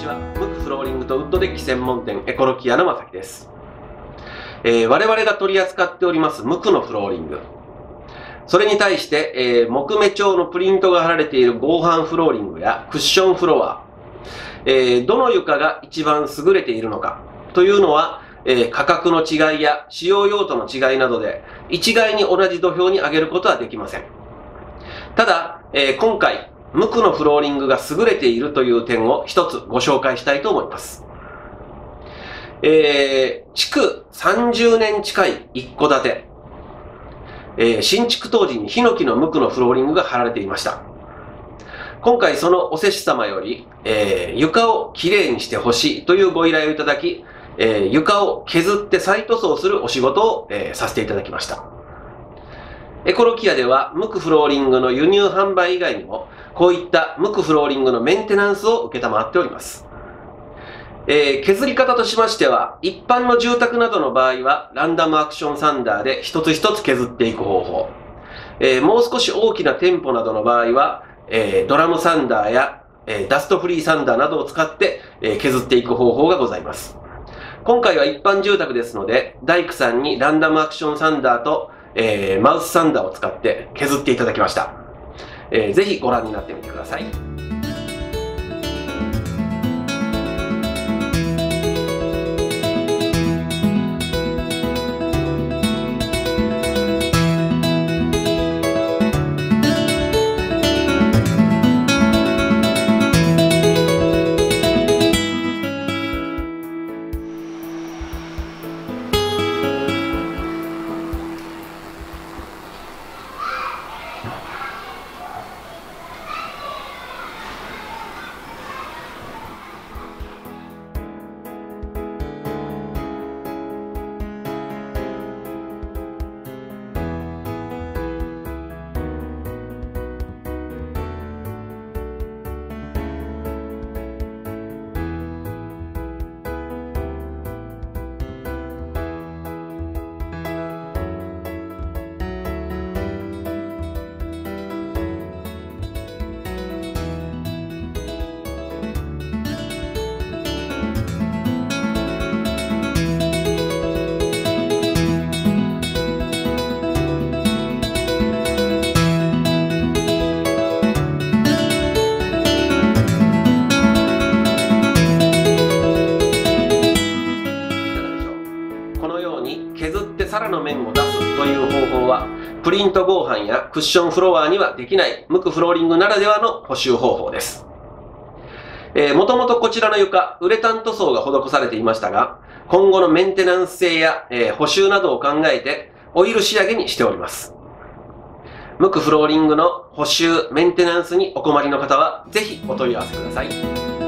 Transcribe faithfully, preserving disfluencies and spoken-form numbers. ちは、ムックフローリングとウッドデッキ専門店エコロキアのまさきです、えー、我々が取り扱っておりますムックのフローリング、それに対して、えー、木目調のプリントが貼られている合板フローリングやクッションフロア、えー、どの床が一番優れているのかというのは、えー、価格の違いや使用用途の違いなどで一概に同じ土俵に上げることはできません。ただ、えー、今回ムックのフローリングが優れているという点を一つご紹介したいと思います。えー、築さんじゅうねん近い一戸建て、えー。新築当時にヒノキのムックのフローリングが貼られていました。今回そのお施主様より、えー、床をきれいにしてほしいというご依頼をいただき、えー、床を削って再塗装するお仕事を、えー、させていただきました。エコロキアではムックフローリングの輸入販売以外にもこういったムックフローリングのメンテナンスを承っております、えー、削り方としましては一般の住宅などの場合はランダムアクションサンダーで一つ一つ削っていく方法、えー、もう少し大きな店舗などの場合は、えー、ドラムサンダーや、えー、ダストフリーサンダーなどを使って、えー、削っていく方法がございます。今回は一般住宅ですので大工さんにランダムアクションサンダーとえー、マウスサンダーを使って削っていただきました、えー、ぜひご覧になってみてください。プリント合板やクッションフロアにはできないムックフローリングならではの補修方法です。えー、もともとこちらの床、ウレタン塗装が施されていましたが、今後のメンテナンス性や、えー、補修などを考えてオイル仕上げにしております。ムックフローリングの補修、メンテナンスにお困りの方は、ぜひお問い合わせください。